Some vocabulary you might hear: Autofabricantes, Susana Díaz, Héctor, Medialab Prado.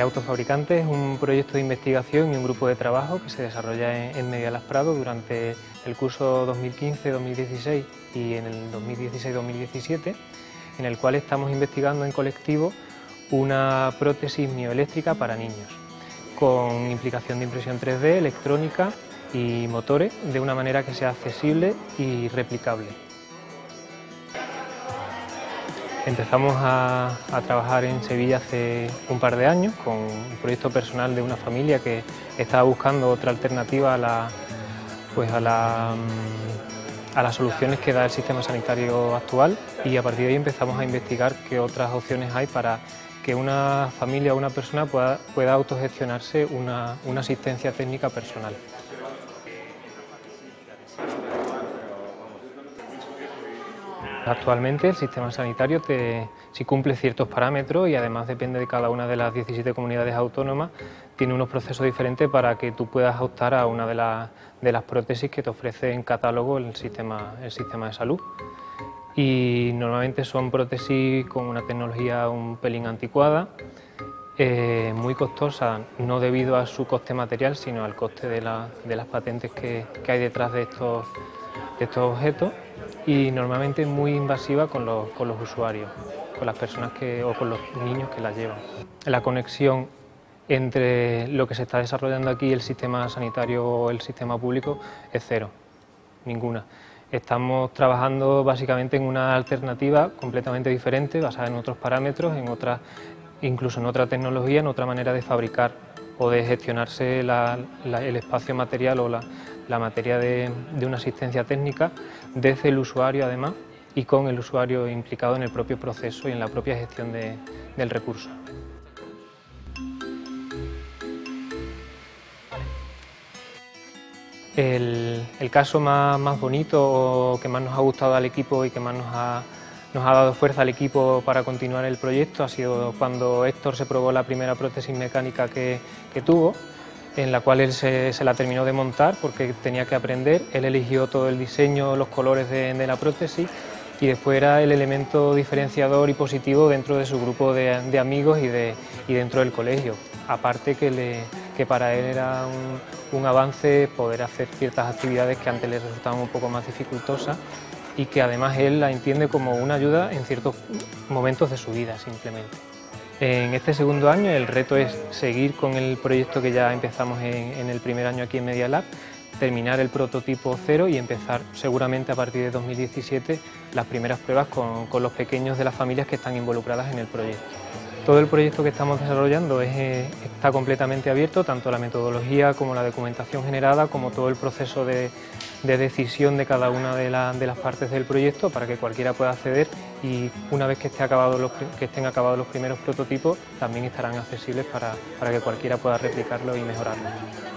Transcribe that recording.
Autofabricantes es un proyecto de investigación y un grupo de trabajo que se desarrolla en Medialab Prado durante el curso 2015-2016 y en el 2016-2017, en el cual estamos investigando en colectivo una prótesis mioeléctrica para niños, con implicación de impresión 3D, electrónica y motores, de una manera que sea accesible y replicable. Empezamos a trabajar en Sevilla hace un par de años con un proyecto personal de una familia que estaba buscando otra alternativa a las soluciones que da el sistema sanitario actual, y a partir de ahí empezamos a investigar qué otras opciones hay para que una familia o una persona pueda autogestionarse una asistencia técnica personal. Actualmente el sistema sanitario, si cumple ciertos parámetros, y además depende de cada una de las 17 comunidades autónomas, tiene unos procesos diferentes para que tú puedas optar a una de las prótesis que te ofrece en catálogo el sistema de salud. Y normalmente son prótesis con una tecnología un pelín anticuada, muy costosa, no debido a su coste material, sino al coste de las patentes que hay detrás de estos objetos, y normalmente muy invasiva con los usuarios, con las personas o con los niños que la llevan. La conexión entre lo que se está desarrollando aquí, el sistema sanitario o el sistema público, es cero, ninguna. Estamos trabajando básicamente en una alternativa completamente diferente, basada en otros parámetros, incluso en otra tecnología, en otra manera de fabricar o de gestionarse el espacio material o la materia de una asistencia técnica, desde el usuario además, y con el usuario implicado en el propio proceso y en la propia gestión del recurso. El caso más bonito, que más nos ha gustado al equipo y que más nos ha dado fuerza al equipo para continuar el proyecto, ha sido cuando Héctor se probó la primera prótesis mecánica que tuvo, en la cual él se la terminó de montar porque tenía que aprender. Él eligió todo el diseño, los colores de la prótesis, y después era el elemento diferenciador y positivo dentro de su grupo de amigos y dentro del colegio. Aparte que para él era un avance poder hacer ciertas actividades que antes le resultaban un poco más dificultosas, y que además él la entiende como una ayuda en ciertos momentos de su vida simplemente. En este segundo año el reto es seguir con el proyecto que ya empezamos en el primer año aquí en Medialab, terminar el prototipo cero y empezar seguramente a partir de 2017 las primeras pruebas con los pequeños de las familias que están involucradas en el proyecto. Todo el proyecto que estamos desarrollando está completamente abierto, tanto la metodología como la documentación generada, como todo el proceso de decisión de cada una de las partes del proyecto, para que cualquiera pueda acceder, y una vez que estén acabados los primeros prototipos, también estarán accesibles para que cualquiera pueda replicarlo y mejorarlo.